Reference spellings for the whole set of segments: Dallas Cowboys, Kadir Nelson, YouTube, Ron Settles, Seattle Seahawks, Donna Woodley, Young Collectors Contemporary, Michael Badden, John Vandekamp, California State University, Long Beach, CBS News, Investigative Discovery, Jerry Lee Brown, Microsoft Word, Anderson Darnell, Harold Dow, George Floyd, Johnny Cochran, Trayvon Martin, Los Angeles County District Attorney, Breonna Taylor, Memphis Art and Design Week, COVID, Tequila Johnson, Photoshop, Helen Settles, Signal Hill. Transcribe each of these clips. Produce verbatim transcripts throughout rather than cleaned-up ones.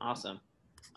Awesome.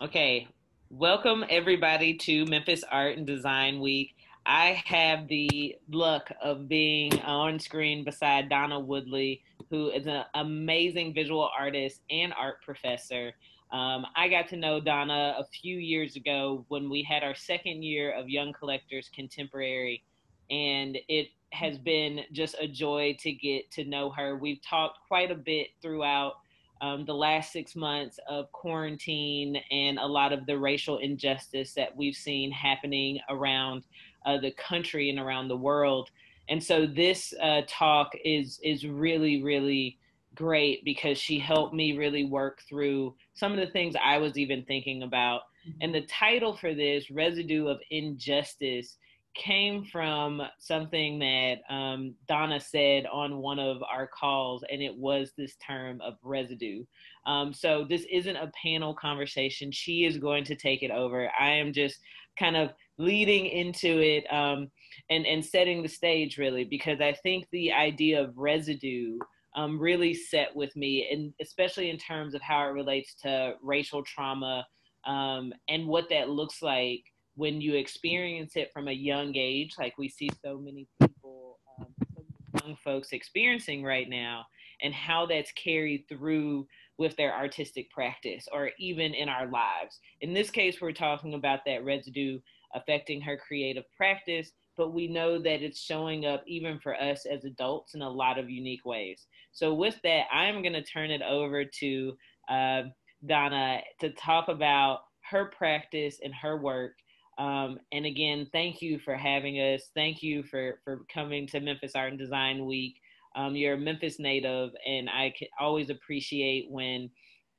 Okay. Welcome everybody to Memphis Art and Design Week. I have the luck of being on screen beside Donna Woodley, who is an amazing visual artist and art professor. Um, I got to know Donna a few years ago when we had our second year of Young Collectors Contemporary, and it has been just a joy to get to know her. We've talked quite a bit throughout um, the last six months of quarantine and a lot of the racial injustice that we've seen happening around uh, the country and around the world. And so this uh, talk is is really, really great because she helped me really work through some of the things I was even thinking about. And the title for this, Residue of Injustice, came from something that um, Donna said on one of our calls, and it was this term of residue. Um, so this isn't a panel conversation. She is going to take it over. I am just kind of leading into it um, and, and setting the stage, really, because I think the idea of residue um, really set with me, and especially in terms of how it relates to racial trauma um, and what that looks like when you experience it from a young age, like we see so many people, um, so many young folks experiencing right now, and how that's carried through with their artistic practice or even in our lives. In this case, we're talking about that residue affecting her creative practice, but we know that it's showing up even for us as adults in a lot of unique ways. So with that, I'm gonna turn it over to uh, Donna to talk about her practice and her work. Um, and again, thank you for having us. Thank you for, for coming to Memphis Art and Design Week. Um, you're a Memphis native, and I can always appreciate when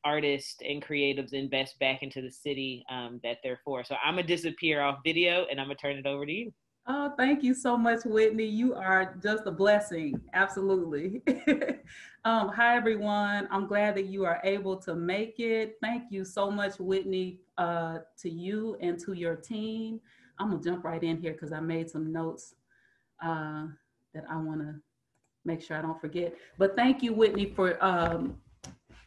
artists and creatives invest back into the city um, that they're for. So I'm gonna disappear off video and I'm gonna turn it over to you. Oh, thank you so much, Whitney. You are just a blessing, absolutely. um, hi, everyone. I'm glad that you are able to make it. Thank you so much, Whitney, uh, to you and to your team. I'm gonna jump right in here because I made some notes uh, that I wanna make sure I don't forget. But thank you, Whitney, for um,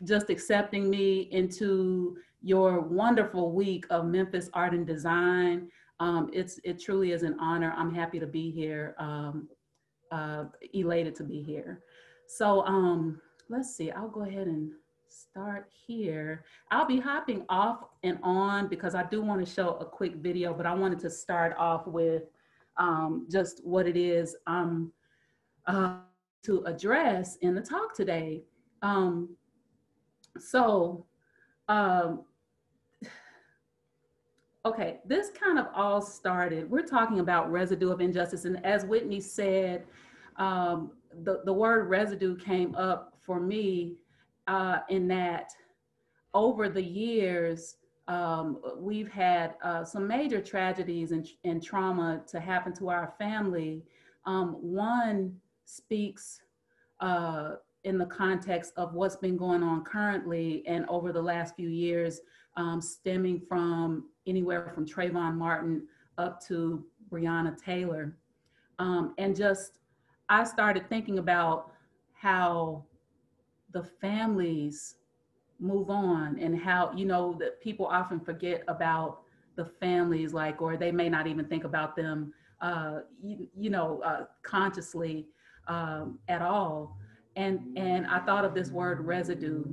just accepting me into your wonderful week of Memphis Art and Design. Um, it's, it truly is an honor. I'm happy to be here, um, uh, elated to be here. So um, let's see, I'll go ahead and start here. I'll be hopping off and on because I do want to show a quick video, but I wanted to start off with um, just what it is um, uh, to address in the talk today. Um, so, um, Okay, this kind of all started, we're talking about residue of injustice. And as Whitney said, um, the, the word residue came up for me uh, in that over the years, um, we've had uh, some major tragedies and, and trauma to happen to our family. Um, one speaks uh, in the context of what's been going on currently and over the last few years, um, stemming from anywhere from Trayvon Martin up to Breonna Taylor. Um, and just, I started thinking about how the families move on and how, you know, that people often forget about the families, like, or they may not even think about them, uh, you, you know, uh, consciously um, at all. And, and I thought of this word residue.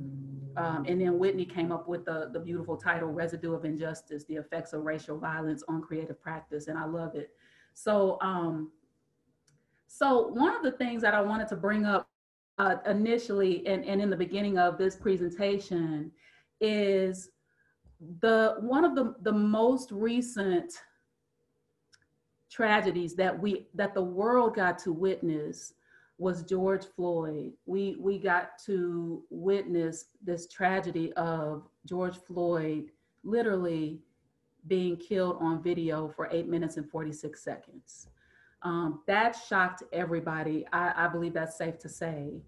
Um, and then Whitney came up with the, the beautiful title, Residue of Injustice, The Effects of Racial Violence on Creative Practice, and I love it. So, um, so one of the things that I wanted to bring up uh, initially and, and in the beginning of this presentation is the one of the, the most recent tragedies that, we, that the world got to witness was George Floyd. We, we got to witness this tragedy of George Floyd literally being killed on video for eight minutes and forty-six seconds. Um, that shocked everybody. I, I believe that's safe to say.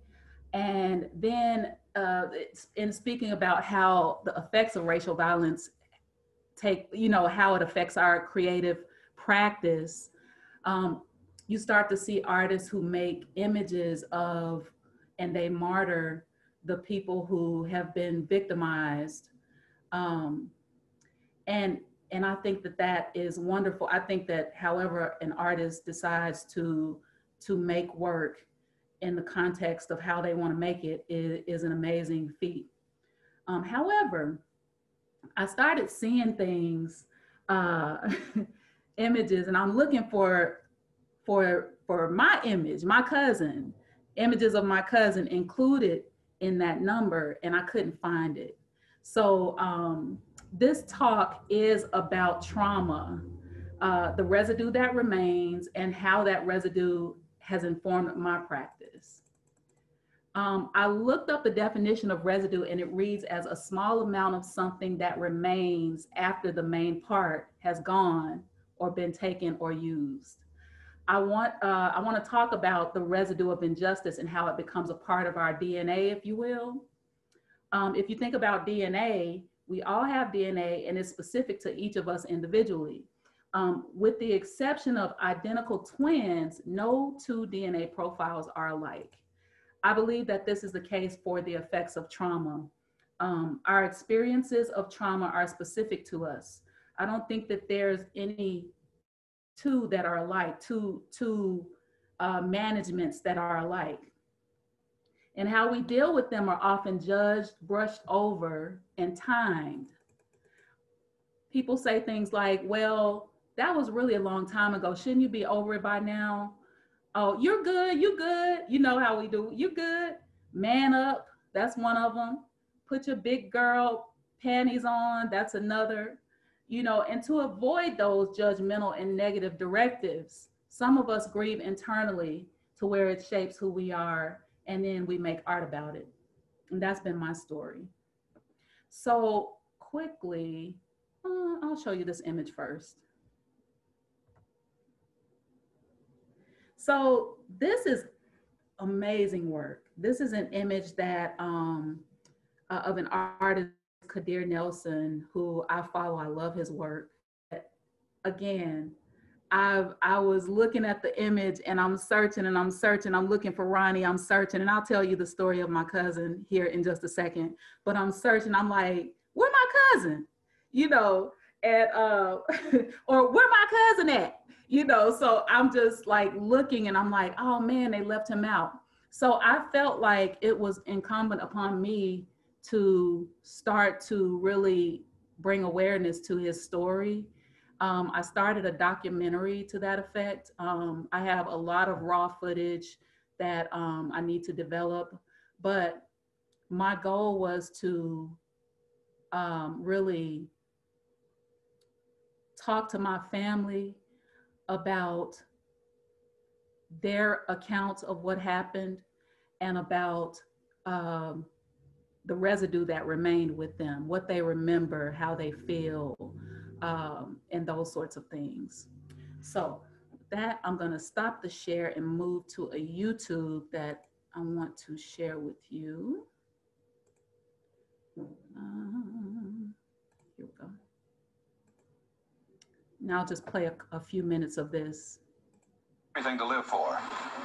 And then uh, in speaking about how the effects of racial violence take, you know, how it affects our creative practice, um, you start to see artists who make images of, and they martyr the people who have been victimized Um, and, and I think that that is wonderful. I think that however an artist decides to, to make work in the context of how they want to make it is, is an amazing feat. Um, however, I started seeing things, uh, images, and I'm looking for, for, for my image, my cousin, images of my cousin included in that number, and I couldn't find it. So um, this talk is about trauma, uh, the residue that remains, and how that residue has informed my practice. Um, I looked up the definition of residue, and it reads as a small amount of something that remains after the main part has gone or been taken or used. I want, uh, I want to talk about the residue of injustice and how it becomes a part of our D N A, if you will. Um, if you think about D N A, we all have D N A, and it's specific to each of us individually. Um, with the exception of identical twins, no two D N A profiles are alike. I believe that this is the case for the effects of trauma. Um, our experiences of trauma are specific to us. I don't think that there's any two that are alike, two, two uh, managements that are alike. And how we deal with them are often judged, brushed over, and timed. People say things like, well, that was really a long time ago. Shouldn't you be over it by now? Oh, you're good, you good. You know how we do, you good. Man up, that's one of them. Put your big girl panties on, that's another. You know, and to avoid those judgmental and negative directives, some of us grieve internally to where it shapes who we are, and then we make art about it. And that's been my story. So quickly, uh, I'll show you this image first. So this is amazing work. This is an image that um, uh, of an artist, Kadir Nelson, who I follow. I love his work. Again, I've, I was looking at the image, and I'm searching and I'm searching. I'm looking for Ronnie. I'm searching, and I'll tell you the story of my cousin here in just a second. But I'm searching. I'm like, where my cousin? You know, at uh, or where my cousin at? You know, so I'm just like looking, and I'm like, oh man, they left him out. So I felt like it was incumbent upon me to start to really bring awareness to his story. Um, I started a documentary to that effect. Um, I have a lot of raw footage that um, I need to develop, but my goal was to um, really talk to my family about their accounts of what happened and about um, the residue that remained with them, what they remember, how they feel, um, and those sorts of things. So with that, I'm gonna stop the share and move to a YouTube that I want to share with you. Um, here we go. Now I'll just play a, a few minutes of this. Everything to live for.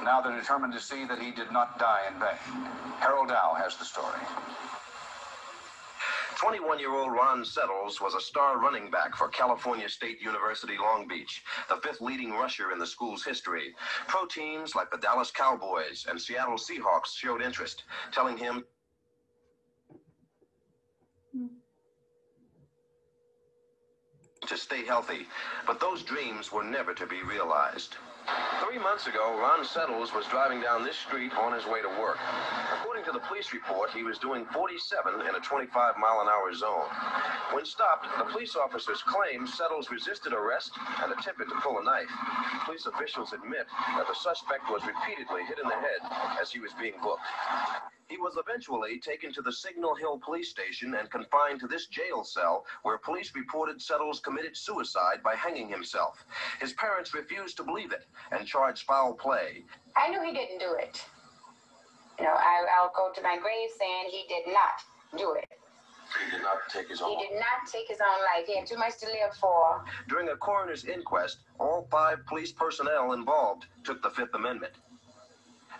Now they're determined to see that he did not die in vain. Harold Dow has the story. twenty-one-year-old Ron Settles was a star running back for California State University, Long Beach, the fifth leading rusher in the school's history. Pro teams like the Dallas Cowboys and Seattle Seahawks showed interest, telling him... to stay healthy, but those dreams were never to be realized. Three months ago, Ron Settles was driving down this street on his way to work. According to the police report, he was doing forty-seven in a twenty-five mile an hour zone. When stopped, the police officers claimed Settles resisted arrest and attempted to pull a knife. Police officials admit that the suspect was repeatedly hit in the head as he was being booked. He was eventually taken to the Signal Hill police station and confined to this jail cell, where police reported Settles committed suicide by hanging himself. His parents refused to believe it and charged foul play. I knew he didn't do it. You know, I, I'll go to my grave saying he did not do it. He did not take his own life. He did not take his own life. He had too much to live for. During a coroner's inquest, all five police personnel involved took the Fifth Amendment.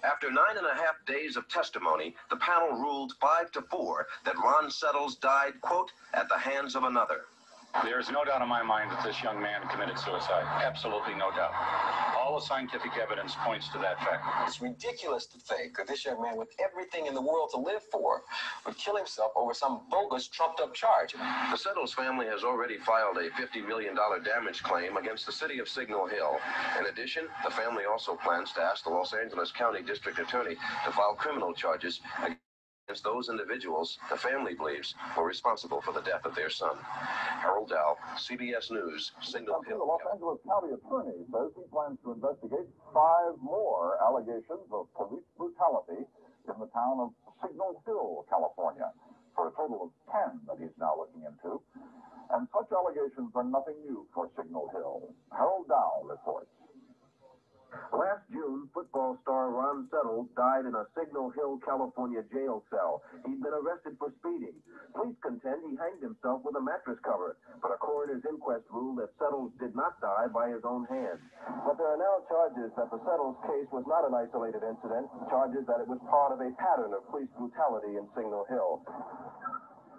After nine and a half days of testimony, the panel ruled five to four that Ron Settles died, quote, at the hands of another. There is no doubt in my mind that this young man committed suicide. Absolutely no doubt. All the scientific evidence points to that fact. It's ridiculous to think that this young man, with everything in the world to live for, would kill himself over some bogus, trumped-up charge. The Settles family has already filed a fifty million dollars damage claim against the city of Signal Hill. In addition, the family also plans to ask the Los Angeles County District Attorney to file criminal charges against Against those individuals the family believes were responsible for the death of their son. Harold Dow, C B S News, Signal Hill. The Los Angeles County Attorney says he plans to investigate five more allegations of police brutality in the town of Signal Hill, California, for a total of ten that he's now looking into. And such allegations are nothing new for Signal Hill. Harold Dow reports. Last June, football star Ron Settles died in a Signal Hill, California jail cell. He'd been arrested for speeding. Police contend he hanged himself with a mattress cover, but a coroner's inquest ruled that Settles did not die by his own hand. But there are now charges that the Settles case was not an isolated incident, charges that it was part of a pattern of police brutality in Signal Hill.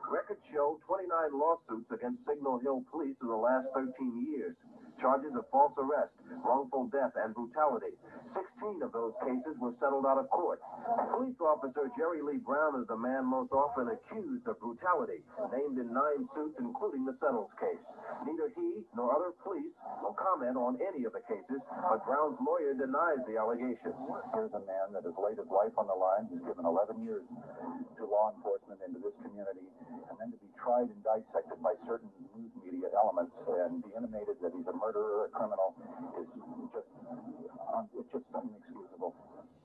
Records show twenty-nine lawsuits against Signal Hill police in the last thirteen years. Charges of false arrest, wrongful death, and brutality. Sixteen of those cases were settled out of court. Police officer Jerry Lee Brown is the man most often accused of brutality, named in nine suits, including the Settles case. Neither he nor other police will comment on any of the cases, but Brown's lawyer denies the allegations. Here's a man that has laid his life on the line. He's given eleven years to law enforcement into this community, and then to be tried and dissected by certain news media elements and be intimated that he's a murderer. Murderer, a criminal, is just, it's just inexcusable.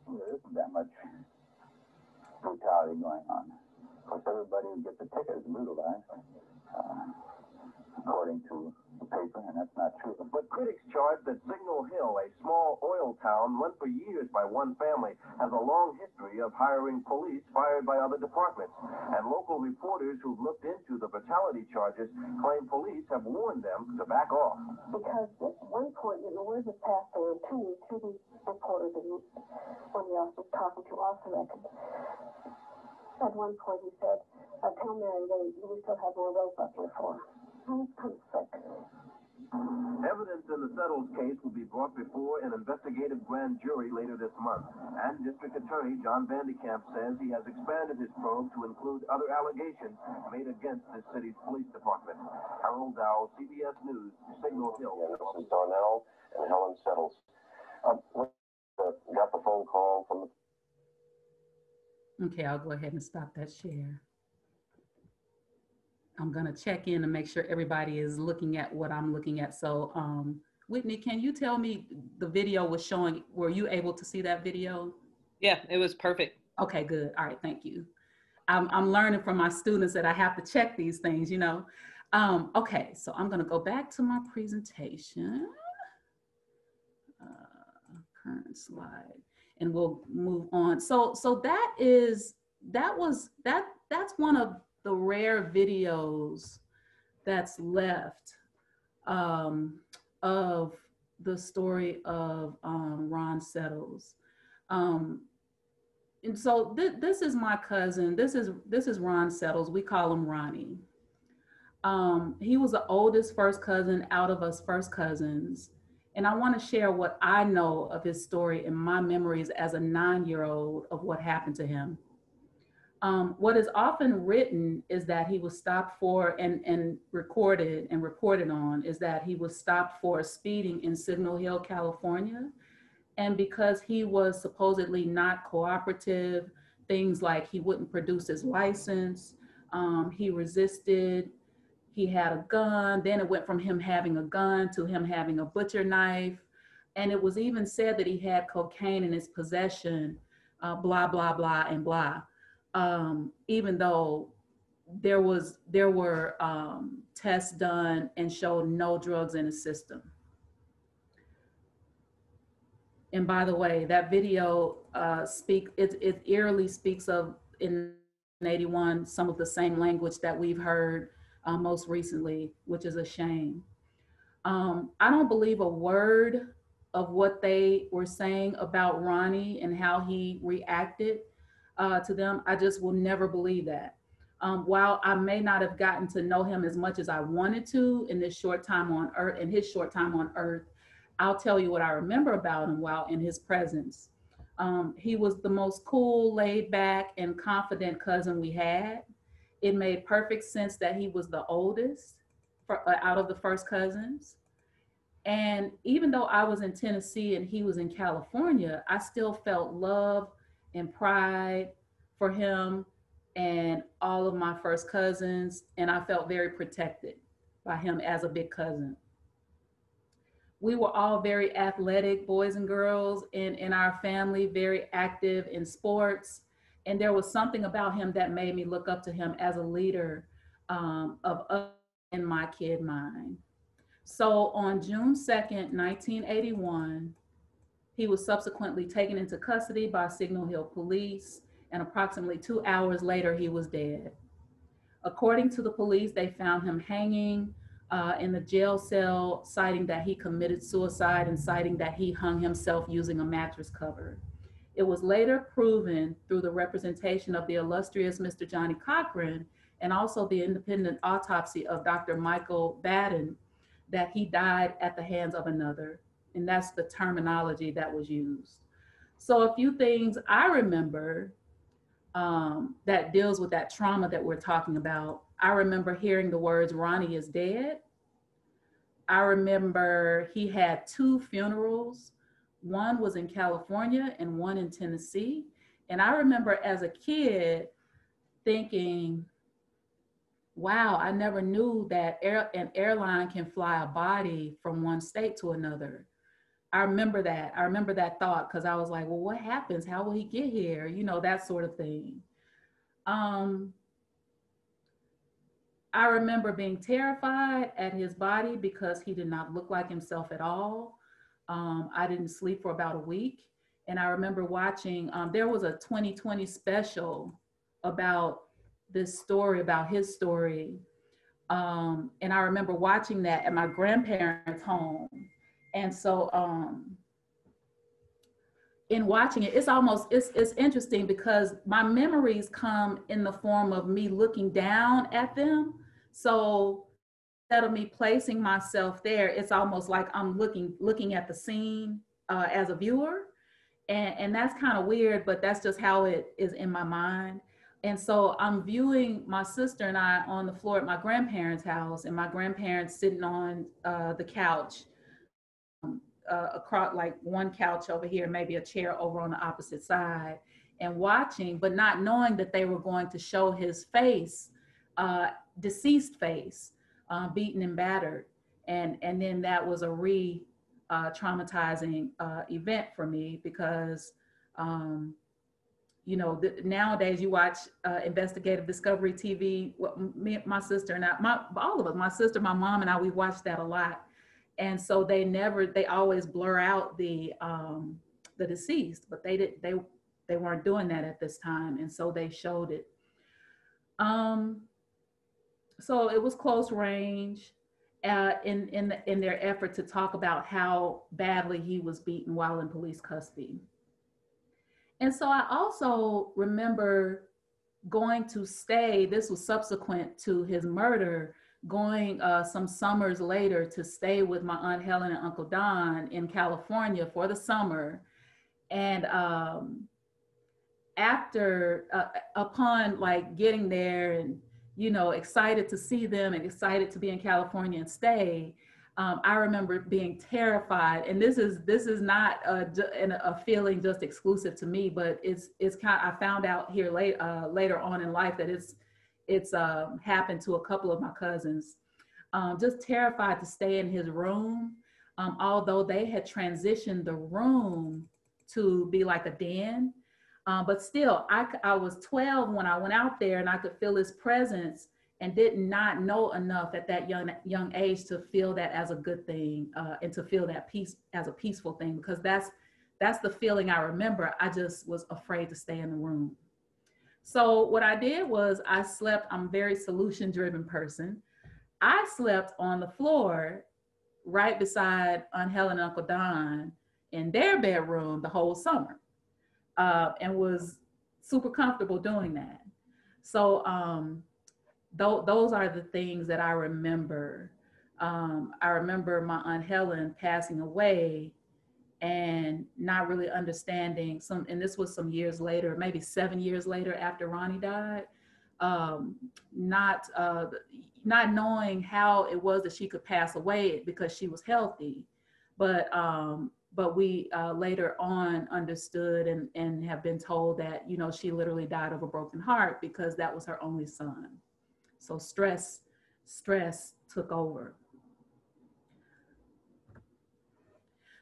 There isn't that much brutality going on. Of course, everybody who gets a ticket is brutalized, uh, according to the paper, and that's not true. But critics charge that Signal Hill, a small oil town run for years by one family, has a long history of hiring police fired by other departments. And local reporters who've looked into the brutality charges claim police have warned them to back off. Because at one point, you know, word was passed on to me, to the reporter, that he, when he was talking to us, at one point he said, uh, tell Mary, they, we still have more rope up here for us. Evidence in the Settles case will be brought before an investigative grand jury later this month. And District Attorney John Vandekamp says he has expanded his probe to include other allegations made against the city's police department. Harold Dow, C B S News, Signal Hill. Anderson Darnell and Helen Settles. Uh, got the phone call from the... Okay, I'll go ahead and stop that share. I'm going to check in and make sure everybody is looking at what I'm looking at. So, um, Whitney, can you tell me the video was showing, were you able to see that video? Yeah, it was perfect. Okay, good. All right. Thank you. I'm, I'm learning from my students that I have to check these things, you know? Um, okay. So I'm going to go back to my presentation, uh, current slide, and we'll move on. So, so that is, that was, that, that's one of the rare videos that's left um, of the story of um, Ron Settles. Um, and so th this is my cousin, this is, this is Ron Settles, we call him Ronnie. Um, he was the oldest first cousin out of us first cousins. And I wanna share what I know of his story and my memories as a nine-year-old of what happened to him. Um, what is often written is that he was stopped for and, and recorded and reported on is that he was stopped for speeding in Signal Hill, California. And because he was supposedly not cooperative, things like he wouldn't produce his license, um, he resisted, he had a gun, then it went from him having a gun to him having a butcher knife. And it was even said that he had cocaine in his possession, uh, blah, blah, blah, and blah. Um, even though there was, there were um, tests done and showed no drugs in his system. And by the way, that video uh, speak, it, it eerily speaks of in eighty-one, some of the same language that we've heard uh, most recently, which is a shame. Um, I don't believe a word of what they were saying about Ronnie and how he reacted uh, to them, I just will never believe that. Um, while I may not have gotten to know him as much as I wanted to in this short time on earth, in his short time on earth, I'll tell you what I remember about him while in his presence. Um, he was the most cool, laid back, and confident cousin we had. It made perfect sense that he was the oldest for, uh, out of the first cousins. And even though I was in Tennessee and he was in California, I still felt love and pride for him and all of my first cousins. And I felt very protected by him as a big cousin. We were all very athletic boys and girls in, in our family, very active in sports. And there was something about him that made me look up to him as a leader um, of us in my kid mind. So on June second, nineteen eighty-one, he was subsequently taken into custody by Signal Hill police, and approximately two hours later, he was dead. According to the police, they found him hanging uh, in the jail cell, citing that he committed suicide and citing that he hung himself using a mattress cover. It was later proven through the representation of the illustrious Mister Johnny Cochran and also the independent autopsy of Doctor Michael Badden that he died at the hands of another. And that's the terminology that was used. So a few things I remember um, that deals with that trauma that we're talking about. I remember hearing the words, "Ronnie is dead." I remember he had two funerals. One was in California and one in Tennessee. And I remember as a kid thinking, wow, I never knew that air, an airline can fly a body from one state to another. I remember that. I remember that thought because I was like, well, what happens? How will he get here? You know, that sort of thing. Um, I remember being terrified at his body because he did not look like himself at all. Um, I didn't sleep for about a week. And I remember watching, um, there was a twenty twenty special about this story, about his story. Um, and I remember watching that at my grandparents' home. And so um, in watching it, it's almost, it's, it's interesting because my memories come in the form of me looking down at them. So instead of me placing myself there, it's almost like I'm looking looking at the scene uh, as a viewer. And, and that's kind of weird, but that's just how it is in my mind. And so I'm viewing my sister and I on the floor at my grandparents' house, and my grandparents sitting on uh, the couch, um, uh, across like one couch over here, maybe a chair over on the opposite side, and watching, but not knowing that they were going to show his face, uh, deceased face. Uh, beaten and battered. And, and then that was a re uh, traumatizing uh, event for me because, um, you know, the, nowadays you watch uh, Investigative Discovery T V, me, my sister and I, my, all of us, my sister, my mom and I, we watched that a lot. And so they never, they always blur out the, um, the deceased, but they, did, they, they weren't doing that at this time. And so they showed it. Um, So it was close range uh, in, in, the, in their effort to talk about how badly he was beaten while in police custody. And so I also remember going to stay, this was subsequent to his murder, going uh, some summers later to stay with my Aunt Helen and Uncle Don in California for the summer. And um, after, uh, upon like getting there and you know, excited to see them and excited to be in California and stay. Um, I remember being terrified, and this is this is not a, a feeling just exclusive to me, but it's it's kind of, I found out here late, uh, later on in life that it's it's uh, happened to a couple of my cousins. Um, just terrified to stay in his room, um, although they had transitioned the room to be like a den. Uh, but still, I, I was twelve when I went out there and I could feel his presence and did not know enough at that young, young age to feel that as a good thing uh, and to feel that peace as a peaceful thing, because that's, that's the feeling I remember. I just was afraid to stay in the room. So what I did was I slept, I'm a very solution driven person. I slept on the floor right beside Aunt Helen and Uncle Don in their bedroom the whole summer uh, and was super comfortable doing that. So um, th those are the things that I remember. Um, I remember my Aunt Helen passing away and not really understanding some, and this was some years later, maybe seven years later after Ronnie died, um, not, uh, not knowing how it was that she could pass away because she was healthy. But, um, but we uh, later on understood and, and have been told that, you know, she literally died of a broken heart because that was her only son. So stress, stress took over.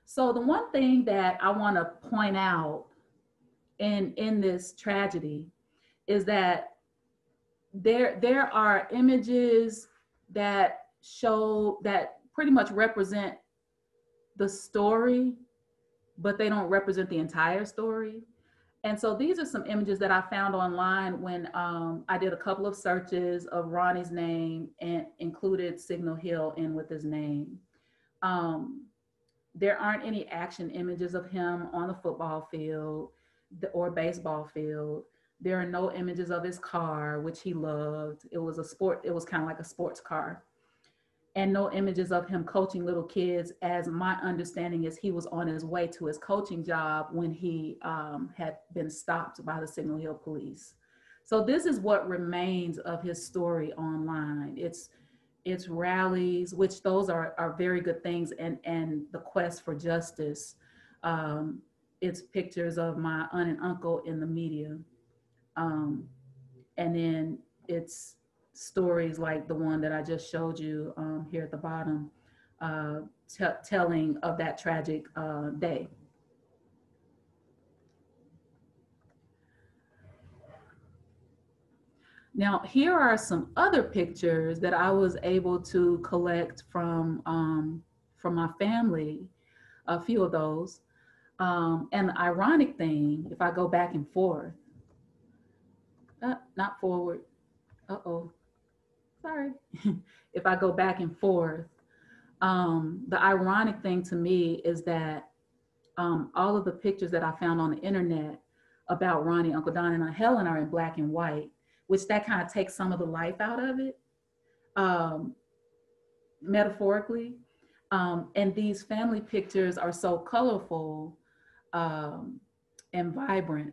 So the one thing that I want to point out in, in this tragedy is that there, there are images that show, that pretty much represent the story, but they don't represent the entire story. And so these are some images that I found online when um, I did a couple of searches of Ronnie's name and included Signal Hill in with his name. Um, There aren't any action images of him on the football field or baseball field. There are no images of his car, which he loved. It was a sport, it was kind of like a sports car. And no images of him coaching little kids, as my understanding is he was on his way to his coaching job when he um, had been stopped by the Signal Hill police. So this is what remains of his story online. It's It's rallies, which those are, are very good things, and, and the quest for justice. Um, it's pictures of my aunt and uncle in the media. Um, and then it's stories like the one that I just showed you um, here at the bottom, uh, telling of that tragic uh, day. Now, here are some other pictures that I was able to collect from, um, from my family, a few of those. Um, and the ironic thing, if I go back and forth, uh, not forward, uh-oh, sorry. If I go back and forth, um, the ironic thing to me is that um, all of the pictures that I found on the internet about Ronnie, Uncle Don, and Aunt Helen are in black and white, which that kind of takes some of the life out of it, um, metaphorically. Um, and these family pictures are so colorful um, and vibrant,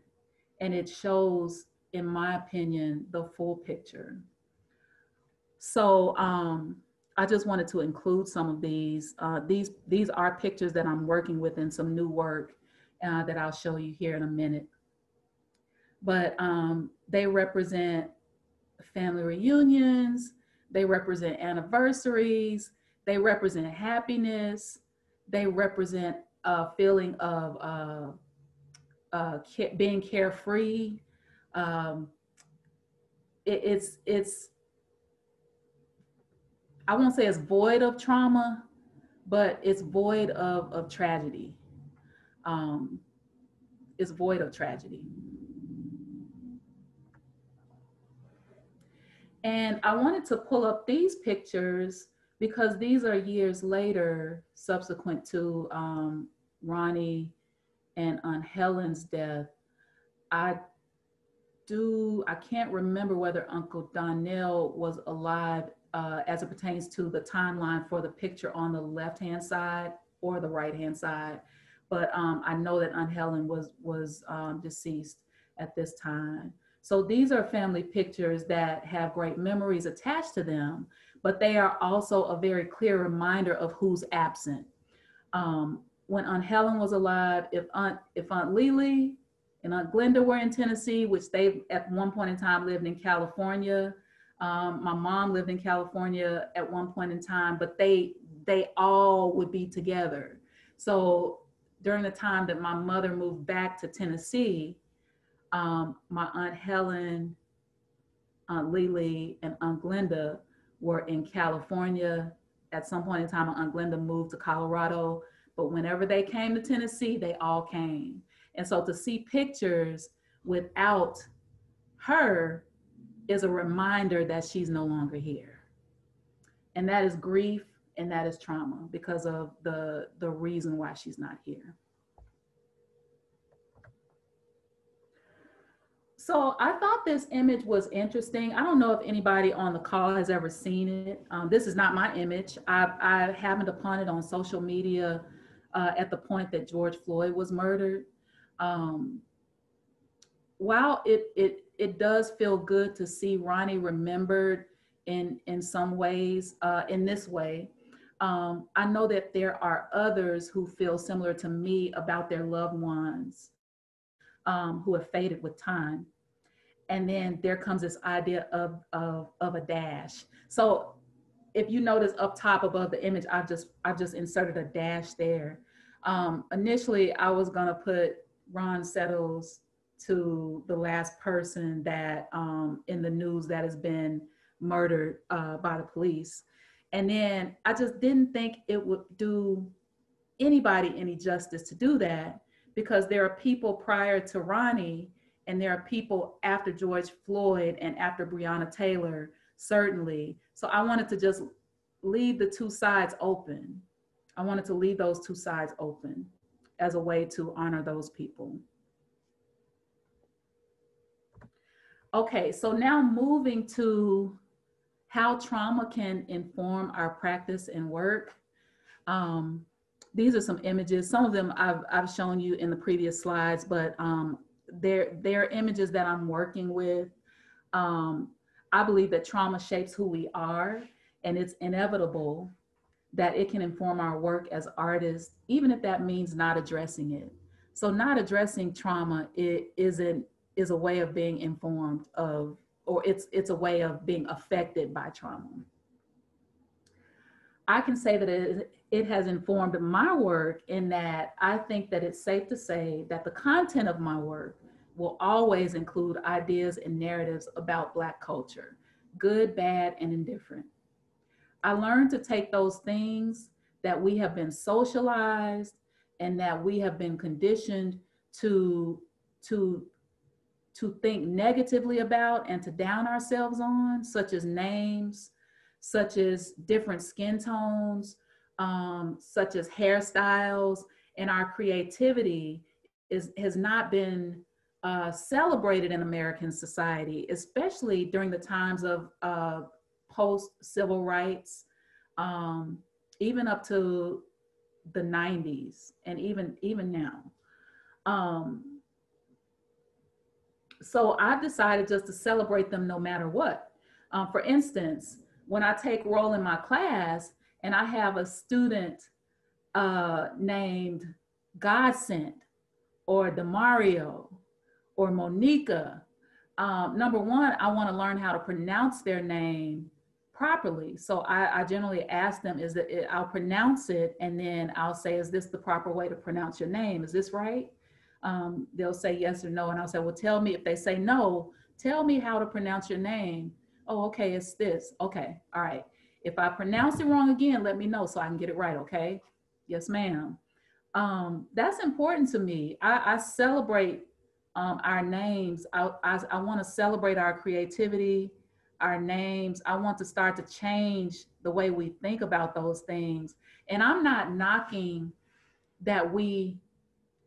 and it shows, in my opinion, the full picture. So um, I just wanted to include some of these. Uh, these. These are pictures that I'm working with in some new work uh, that I'll show you here in a minute. But um, they represent family reunions, they represent anniversaries, they represent happiness, they represent a feeling of uh, uh, being carefree. Um, it, it's, it's, I won't say it's void of trauma, but it's void of, of tragedy. Um, it's void of tragedy. And I wanted to pull up these pictures because these are years later, subsequent to um, Ronnie and Aunt Helen's death. I do, I can't remember whether Uncle Donnell was alive uh, as it pertains to the timeline for the picture on the left-hand side or the right-hand side. But um, I know that Aunt Helen was, was um, deceased at this time. So these are family pictures that have great memories attached to them, but they are also a very clear reminder of who's absent. Um, when Aunt Helen was alive, if Aunt, if Aunt Lily and Aunt Glenda were in Tennessee, which they at one point in time lived in California, um, my mom lived in California at one point in time, but they, they all would be together. So during the time that my mother moved back to Tennessee, Um, my Aunt Helen, Aunt Lily, and Aunt Glenda were in California. At some point in time, Aunt Glenda moved to Colorado, but whenever they came to Tennessee, they all came. And so to see pictures without her is a reminder that she's no longer here. And that is grief, and that is trauma because of the, the reason why she's not here. So I thought this image was interesting. I don't know if anybody on the call has ever seen it. Um, this is not my image. I, I happened upon it on social media uh, at the point that George Floyd was murdered. Um, while it, it, it does feel good to see Ronnie remembered in, in some ways, uh, in this way, um, I know that there are others who feel similar to me about their loved ones Um, who have faded with time. And then there comes this idea of, of, of a dash. So if you notice up top above the image, I've just, I've just inserted a dash there. Um, initially, I was gonna put Ron Settles to the last person that um, in the news that has been murdered uh, by the police. And then I just didn't think it would do anybody any justice to do that, because there are people prior to Ronnie and there are people after George Floyd and after Breonna Taylor, certainly. So I wanted to just leave the two sides open. I wanted to leave those two sides open as a way to honor those people. Okay, so now moving to how trauma can inform our practice and work. Um, These are some images. Some of them I've, I've shown you in the previous slides, but um, they're, they're images that I'm working with. Um, I believe that trauma shapes who we are, and it's inevitable that it can inform our work as artists, even if that means not addressing it. So not addressing trauma it isn't, is a way of being informed of, or it's, it's a way of being affected by trauma. I can say that it, it has informed my work in that I think that it's safe to say that the content of my work will always include ideas and narratives about Black culture, good, bad, and indifferent. I learned to take those things that we have been socialized and that we have been conditioned to, to, to think negatively about and to down ourselves on, such as names, such as different skin tones, um, such as hairstyles, and our creativity is, has not been uh, celebrated in American society, especially during the times of uh, post-civil rights, um, even up to the nineties, and even, even now. Um, so I've decided just to celebrate them no matter what. Um, for instance, when I take roll in my class and I have a student uh, named Godsent or Demario or Monica, um, number one, I wanna learn how to pronounce their name properly. So I, I generally ask them, is that it, I'll pronounce it and then I'll say, is this the proper way to pronounce your name? Is this right? Um, they'll say yes or no. And I'll say, well, tell me, if they say no, tell me how to pronounce your name. Oh, okay, it's this, okay, all right. If I pronounce it wrong again, let me know so I can get it right, okay? Yes, ma'am. Um, that's important to me. I, I celebrate um, our names. I, I, I wanna celebrate our creativity, our names. I want to start to change the way we think about those things. And I'm not knocking that we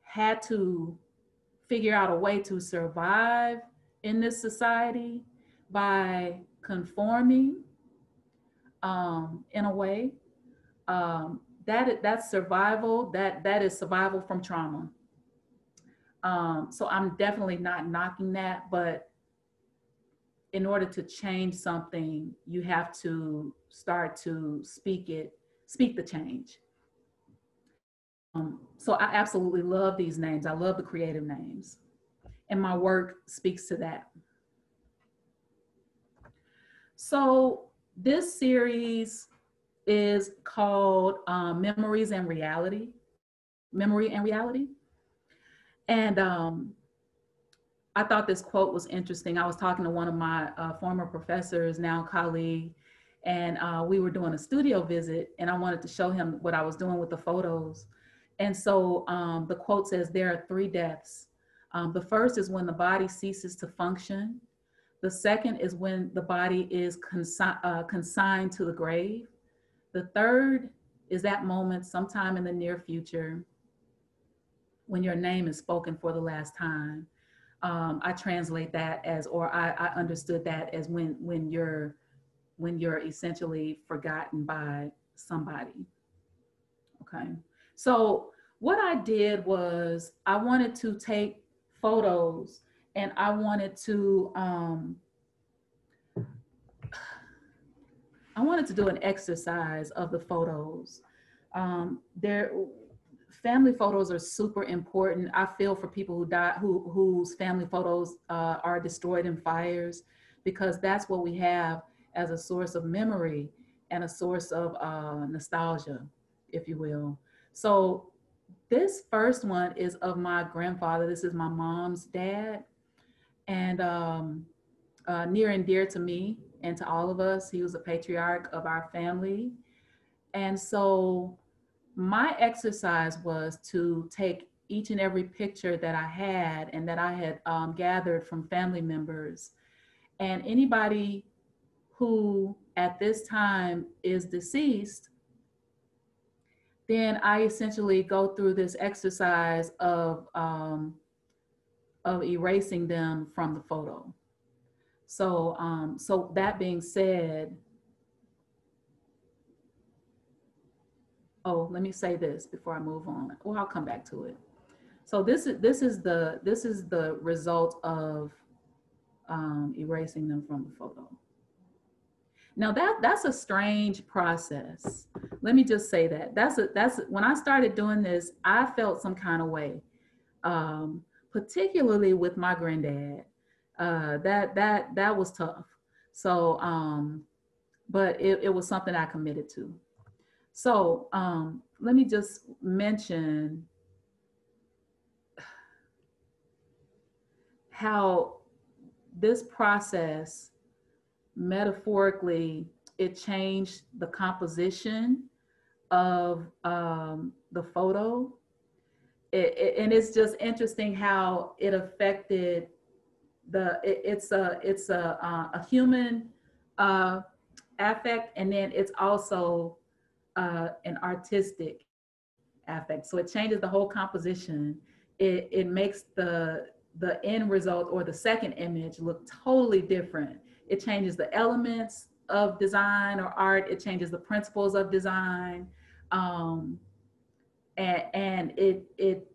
had to figure out a way to survive in this society by conforming um, in a way, um, that that's survival, that, that is survival from trauma. Um, so I'm definitely not knocking that, but in order to change something, you have to start to speak it, speak the change. Um, so I absolutely love these names. I love the creative names, and my work speaks to that. So this series is called um, Memories and Reality, Memory and Reality. And um, I thought this quote was interesting. I was talking to one of my uh, former professors, now colleague, and uh, we were doing a studio visit and I wanted to show him what I was doing with the photos. And so um, the quote says, there are three deaths. Um, the first is when the body ceases to function. The second is when the body is consi uh, consigned to the grave. The third is that moment sometime in the near future when your name is spoken for the last time. um, I translate that as, or I, I understood that as when, when you're, when you're essentially forgotten by somebody. Okay. So what I did was I wanted to take photos and I wanted to, um, I wanted to do an exercise of the photos. Um, there, family photos are super important. I feel for people who die, who, whose family photos uh, are destroyed in fires, because that's what we have as a source of memory and a source of uh, nostalgia, if you will. So this first one is of my grandfather. This is my mom's dad, and um, uh, near and dear to me and to all of us. He was a patriarch of our family. And so my exercise was to take each and every picture that I had and that I had um, gathered from family members. And anybody who at this time is deceased, then I essentially go through this exercise of, um, of erasing them from the photo. So, um, so that being said, oh, let me say this before I move on. Well, I'll come back to it. So this is, this is, the, this is the result of um, erasing them from the photo. Now that, that's a strange process. Let me just say that. That's a, that's, when I started doing this, I felt some kind of way, um, particularly with my granddad. Uh, that, that, that was tough. So, um, but it, it was something I committed to. So um, let me just mention how this process, metaphorically, it changed the composition of um, the photo. It, it, and it's just interesting how it affected the, it, it's a, it's a, uh, a human uh, affect, and then it's also Uh, an artistic affect. So it changes the whole composition. It, it makes the, the end result or the second image look totally different. It changes the elements of design or art. It changes the principles of design. Um, and and it, it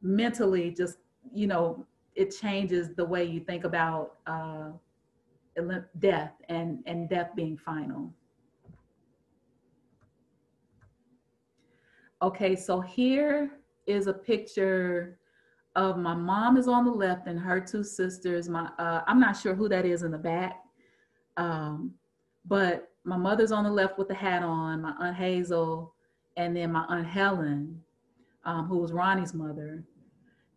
mentally just, you know, it changes the way you think about uh, death and, and death being final. Okay, so here is a picture of my mom is on the left and her two sisters. My uh, I'm not sure who that is in the back, um, but my mother's on the left with the hat on, my Aunt Hazel, and then my Aunt Helen, um, who was Ronnie's mother.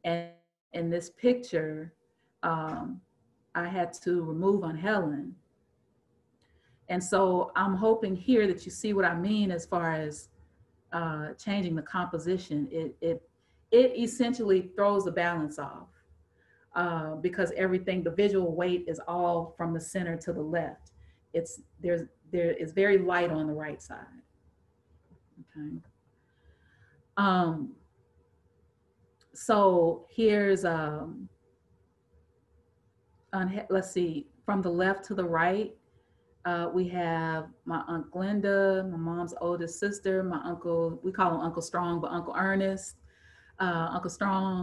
And in this picture, um, I had to remove Aunt Helen. And so I'm hoping here that you see what I mean as far as Uh, changing the composition. It, it, it essentially throws the balance off uh, because everything, the visual weight is all from the center to the left. It's, there's, there is very light on the right side. Okay. Um, so here's, um, on, let's see, from the left to the right, Uh, we have my Aunt Glenda, my mom's oldest sister, my uncle, we call him Uncle Strong, but Uncle Ernest, uh, Uncle Strong,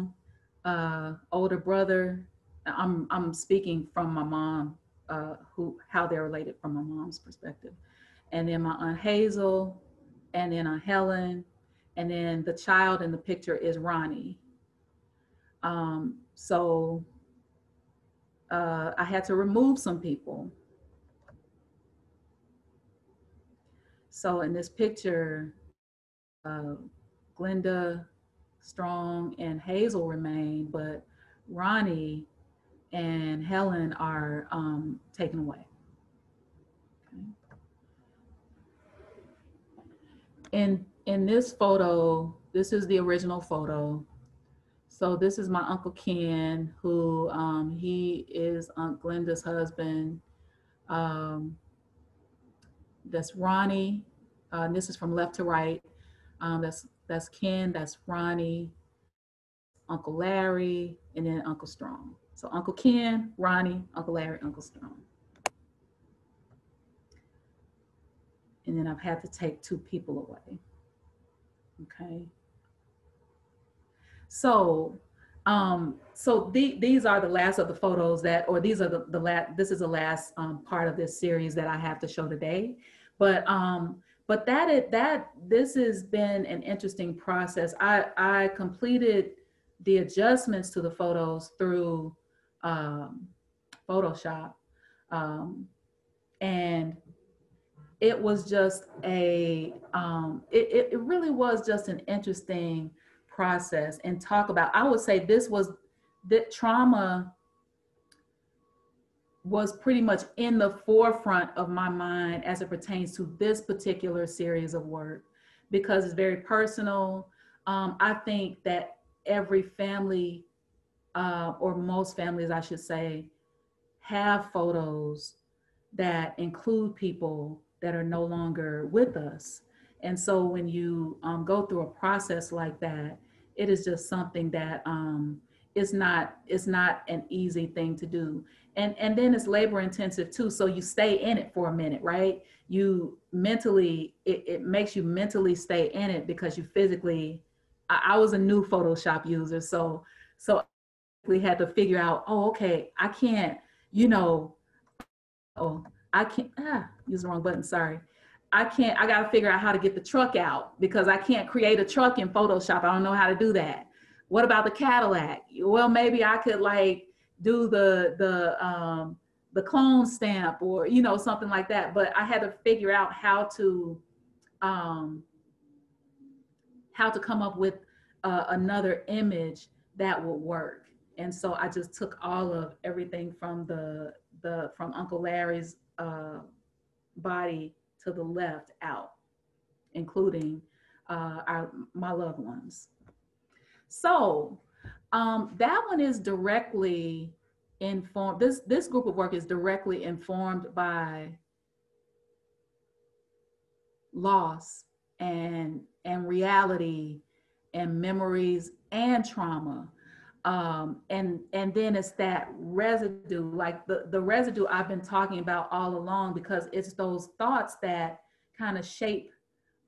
uh, older brother. I'm, I'm speaking from my mom, uh, who, how they're related from my mom's perspective. And then my Aunt Hazel, and then Aunt Helen, and then the child in the picture is Ronnie. Um, so uh, I had to remove some people. So in this picture, uh, Glenda, Strong, and Hazel remain, but Ronnie and Helen are um, taken away. Okay. In, in this photo, this is the original photo. So this is my Uncle Ken, who um, he is Aunt Glenda's husband. Um, That's Ronnie, uh, and this is from left to right. Um, that's, that's Ken, that's Ronnie, Uncle Larry, and then Uncle Strong. So Uncle Ken, Ronnie, Uncle Larry, Uncle Strong. And then I've had to take two people away. Okay. So, um, so the, these are the last of the photos that, or these are the, the last, this is the last um, part of this series that I have to show today. But, um, but that, it, that, this has been an interesting process. I, I completed the adjustments to the photos through um, Photoshop. Um, and it was just a, um, it, it really was just an interesting process and talk about, I would say this was, that trauma was pretty much in the forefront of my mind as it pertains to this particular series of work, because it's very personal. Um, I think that every family, uh, or most families, I should say, have photos that include people that are no longer with us. And so when you um, go through a process like that, it is just something that um, it's not, it's not an easy thing to do. And, and then it's labor intensive too. So you stay in it for a minute, right? You mentally, it, it makes you mentally stay in it because you physically, I, I was a new Photoshop user. So, so we had to figure out, oh, okay, I can't, you know, oh, I can't, ah, use the wrong button, sorry. I can't, I gotta figure out how to get the truck out because I can't create a truck in Photoshop. I don't know how to do that. What about the Cadillac? Well, maybe I could like do the, the, um, the clone stamp or, you know, something like that. But I had to figure out how to, um, how to come up with uh, another image that would work. And so I just took all of everything from the, the from Uncle Larry's uh, body to the left out, including uh, our, my loved ones. So um, that one is directly informed, this, this group of work is directly informed by loss and, and reality and memories and trauma. Um, and, and then it's that residue, like the, the residue I've been talking about all along, because it's those thoughts that kind of shape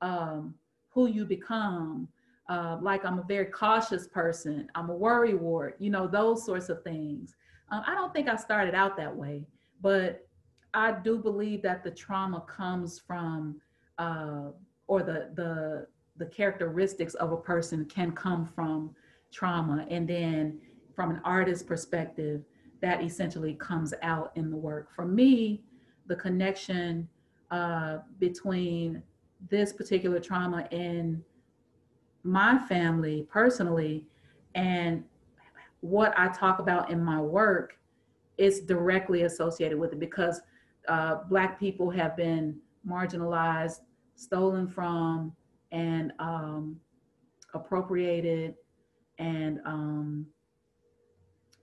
um, who you become. Uh, like I'm a very cautious person, I'm a worrywart, you know, those sorts of things. Um, I don't think I started out that way, but I do believe that the trauma comes from, uh, or the, the, the characteristics of a person can come from trauma, and then from an artist's perspective, that essentially comes out in the work. For me, the connection uh, between this particular trauma in my family personally and what I talk about in my work is directly associated with it, because uh, Black people have been marginalized, stolen from, and um, appropriated, and um,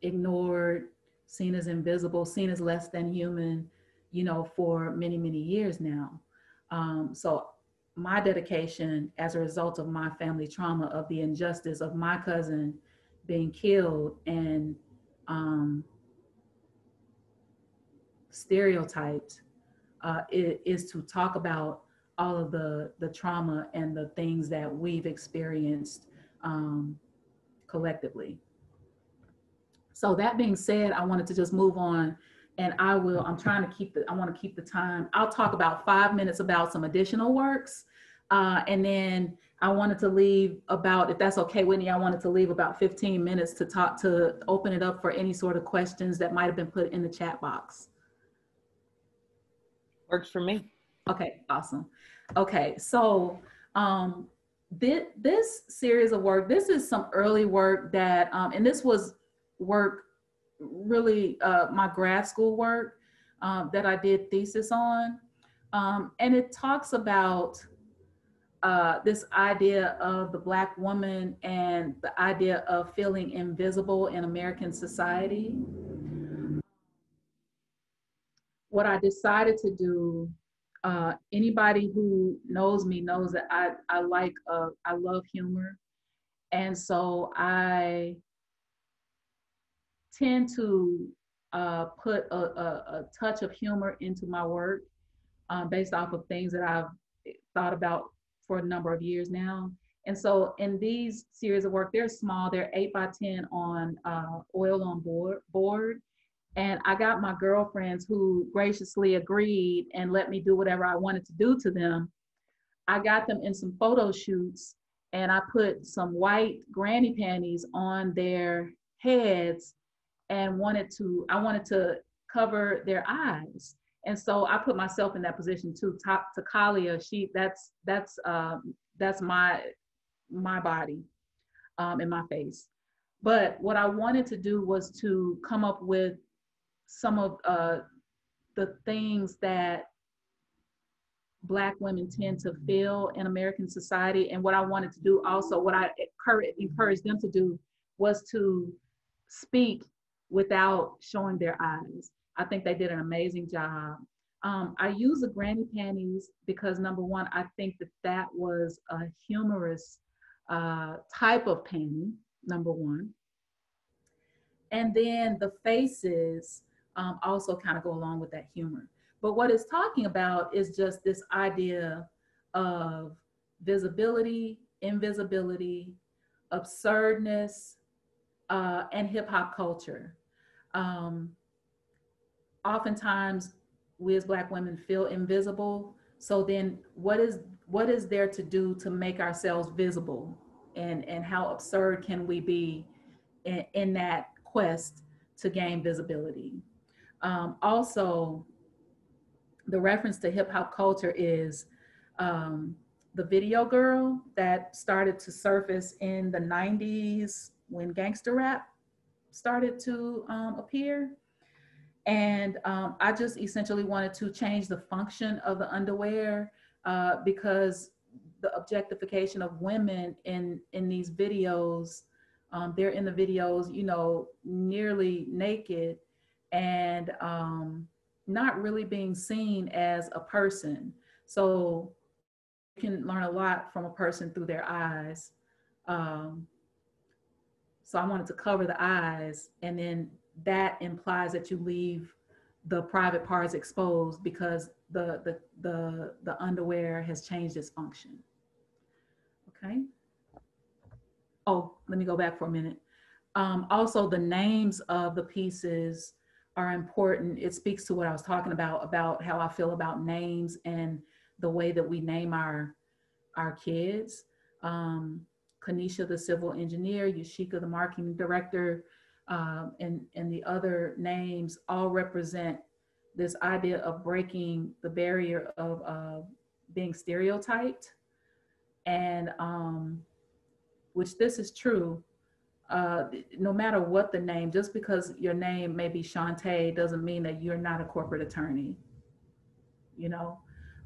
ignored, seen as invisible, seen as less than human, you know, for many, many years now. Um, so my dedication as a result of my family trauma, of the injustice of my cousin being killed and um, stereotyped, uh, is to talk about all of the, the trauma and the things that we've experienced um, collectively. So that being said, I wanted to just move on, and I will, I'm trying to keep the, I want to keep the time. I'll talk about five minutes about some additional works. Uh, and then I wanted to leave about, if that's okay, Whitney, I wanted to leave about fifteen minutes to talk, to open it up for any sort of questions that might've been put in the chat box. Works for me. Okay, awesome. Okay, so, um, This, this series of work, this is some early work that, um, and this was work really, uh, my grad school work um, that I did thesis on. Um, and it talks about uh, this idea of the Black woman and the idea of feeling invisible in American society. What I decided to do, Uh, anybody who knows me knows that I, I like, uh, I love humor. And so I tend to uh, put a, a, a touch of humor into my work uh, based off of things that I've thought about for a number of years now. And so in these series of work, they're small, they're eight by ten on uh, oil on board, board. And I got my girlfriends who graciously agreed and let me do whatever I wanted to do to them. I got them in some photo shoots and I put some white granny panties on their heads and wanted to, I wanted to cover their eyes. And so I put myself in that position too. Takalia, she, that's, that's, um, that's my, my body um, and my face. But what I wanted to do was to come up with some of uh, the things that Black women tend to feel in American society. And what I wanted to do also, what I encouraged them to do was to speak without showing their eyes. I think they did an amazing job. Um, I use the granny panties because number one, I think that that was a humorous uh, type of panty, number one. And then the faces um, also kind of go along with that humor. But what it's talking about is just this idea of visibility, invisibility, absurdness, uh, and hip hop culture. Um, oftentimes, we as Black women feel invisible. So then what is, what is there to do to make ourselves visible? And, and how absurd can we be in, in that quest to gain visibility? Um, also, the reference to hip hop culture is um, the video girl that started to surface in the nineties when gangster rap started to um, appear. And um, I just essentially wanted to change the function of the underwear uh, because the objectification of women in, in these videos, um, they're in the videos, you know, nearly naked and um, not really being seen as a person. So you can learn a lot from a person through their eyes. Um, so I wanted to cover the eyes, and then that implies that you leave the private parts exposed because the, the, the, the underwear has changed its function. Okay. Oh, let me go back for a minute. Um, also, the names of the pieces are important. It speaks to what I was talking about, about how I feel about names and the way that we name our, our kids. Um, Kanisha, the civil engineer, Yashika, the marketing director, Um, and, and the other names all represent this idea of breaking the barrier of uh, being stereotyped. And um, which this is true, uh, no matter what the name, just because your name may be Shantae doesn't mean that you're not a corporate attorney, you know?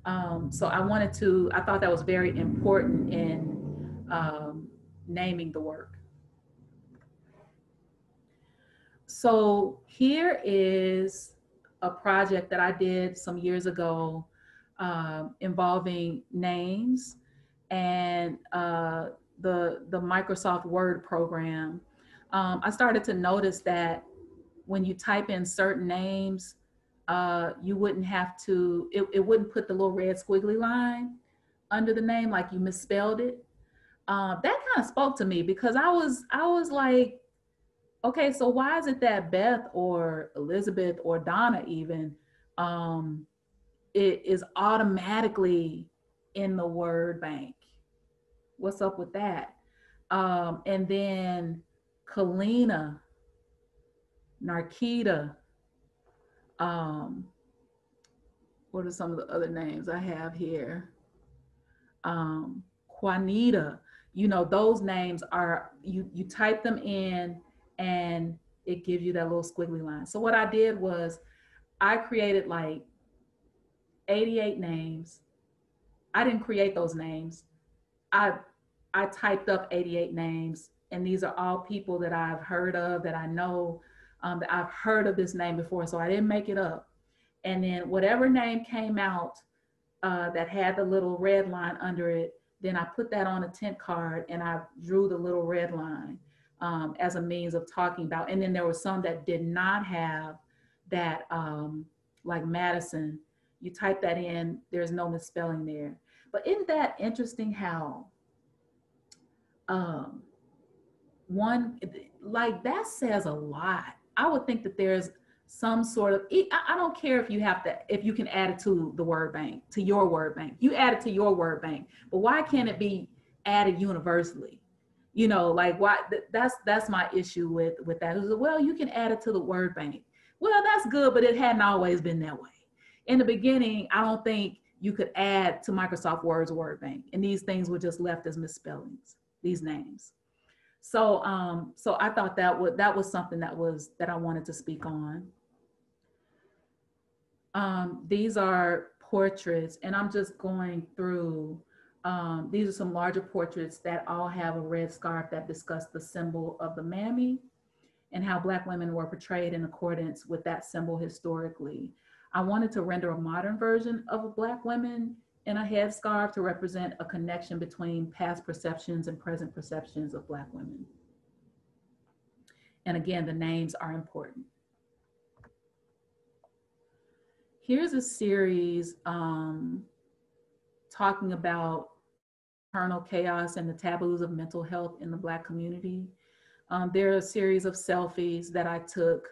Um, so I wanted to, I thought that was very important in um, naming the work. So here is a project that I did some years ago uh, involving names and uh, the, the Microsoft Word program. Um, I started to notice that when you type in certain names, uh, you wouldn't have to, it, it wouldn't put the little red squiggly line under the name like you misspelled it. Uh, that kind of spoke to me because I was, I was like, okay, so why is it that Beth or Elizabeth or Donna even um, it is automatically in the word bank? What's up with that? Um, and then Kalina, Narkita, um, what are some of the other names I have here? Um, Juanita, you know, those names are, you, you type them in and it gives you that little squiggly line. So what I did was I created like eighty-eight names. I didn't create those names. I, I typed up eighty-eight names, and these are all people that I've heard of, that I know, um, that I've heard of this name before, so I didn't make it up. And then whatever name came out uh, that had the little red line under it, then I put that on a tent card and I drew the little red line. um, as a means of talking about. And then there were some that did not have that, um, like Madison. You type that in, there's no misspelling there. But isn't that interesting how um, one, like that says a lot. I would think that there's some sort of, I don't care if you have to, if you can add it to the word bank, to your word bank, you add it to your word bank, but why can't it be added universally? You know, like why, that's, that's my issue with, with that. It was, well, you can add it to the word bank. Well, that's good, but it hadn't always been that way. In the beginning, I don't think you could add to Microsoft Word's word bank, and these things were just left as misspellings, these names. So, um, so I thought that would, that was something that was, that I wanted to speak on. Um, these are portraits, and I'm just going through, um, these are some larger portraits that all have a red scarf that discuss the symbol of the mammy and how Black women were portrayed in accordance with that symbol historically. I wanted to render a modern version of Black women in a headscarf to represent a connection between past perceptions and present perceptions of Black women. And again, the names are important. Here's a series um, talking about internal chaos and the taboos of mental health in the Black community. Um, there are a series of selfies that I took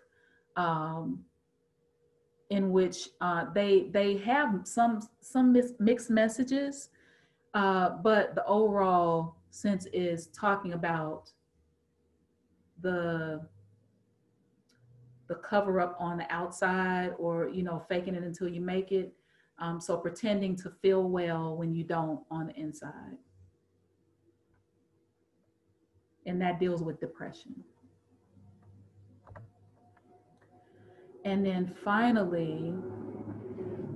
um, in which uh, they, they have some, some mixed messages, uh, but the overall sense is talking about the the cover up on the outside, or, you know, faking it until you make it. Um, so pretending to feel well when you don't on the inside. And that deals with depression. And then finally,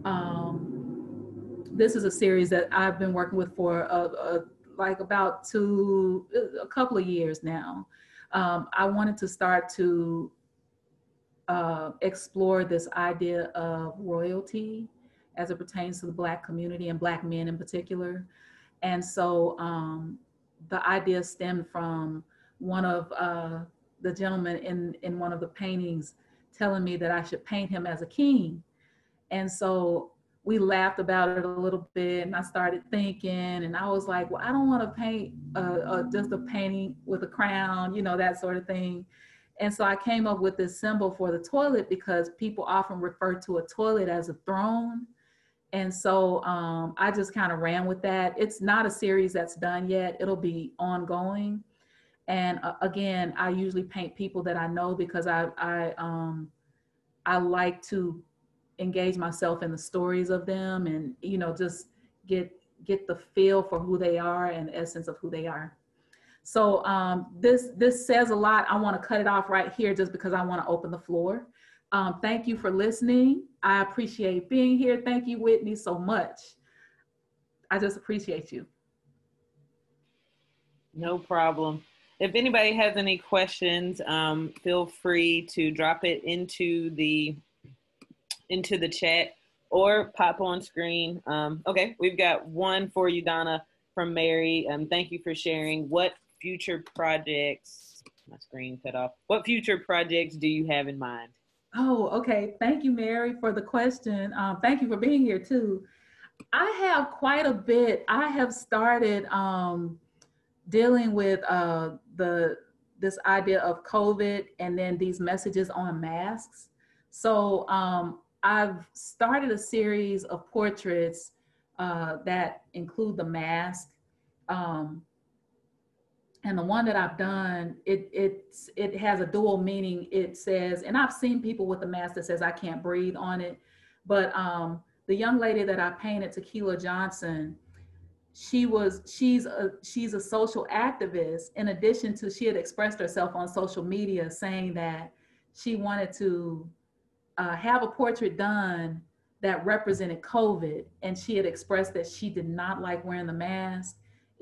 um, this is a series that I've been working with for a, a, like about two, a couple of years now. Um, I wanted to start to Uh, explore this idea of royalty as it pertains to the Black community and Black men in particular. And so um, the idea stemmed from one of uh, the gentlemen in, in one of the paintings telling me that I should paint him as a king. And so we laughed about it a little bit, and I started thinking, and I was like, well, I don't want to paint a, a, just a painting with a crown, you know, that sort of thing. And so I came up with this symbol for the toilet, because people often refer to a toilet as a throne. And so um, I just kind of ran with that. It's not a series that's done yet. It'll be ongoing. And uh, again, I usually paint people that I know, because I, I, um, I like to engage myself in the stories of them, and, you know, just get, get the feel for who they are and the essence of who they are. So um, this, this says a lot. I want to cut it off right here just because I want to open the floor. Um, thank you for listening. I appreciate being here. Thank you, Whitney, so much. I just appreciate you. No problem. If anybody has any questions, um, feel free to drop it into the, into the chat or pop on screen. Um, okay, we've got one for you, Donna, from Mary. Um, thank you for sharing. What future projects, my screen cut off, what future projects do you have in mind? Oh, okay. Thank you, Mary, for the question. Um, thank you for being here too. I have quite a bit. I have started um, dealing with uh, the this idea of COVID, and then these messages on masks. So um, I've started a series of portraits uh, that include the mask. Um, And the one that I've done, it, it's, it has a dual meaning. It says, and I've seen people with a mask that says, I can't breathe on it. But um, the young lady that I painted, Tequila Johnson, she was, she's a, she's a social activist. In addition to, she had expressed herself on social media saying that she wanted to uh, have a portrait done that represented COVID. And she had expressed that she did not like wearing the mask.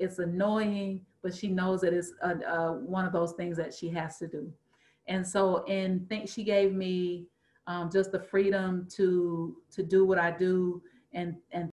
It's annoying, but she knows that it's a, a, one of those things that she has to do. And so, and think she gave me um, just the freedom to, to do what I do, and, and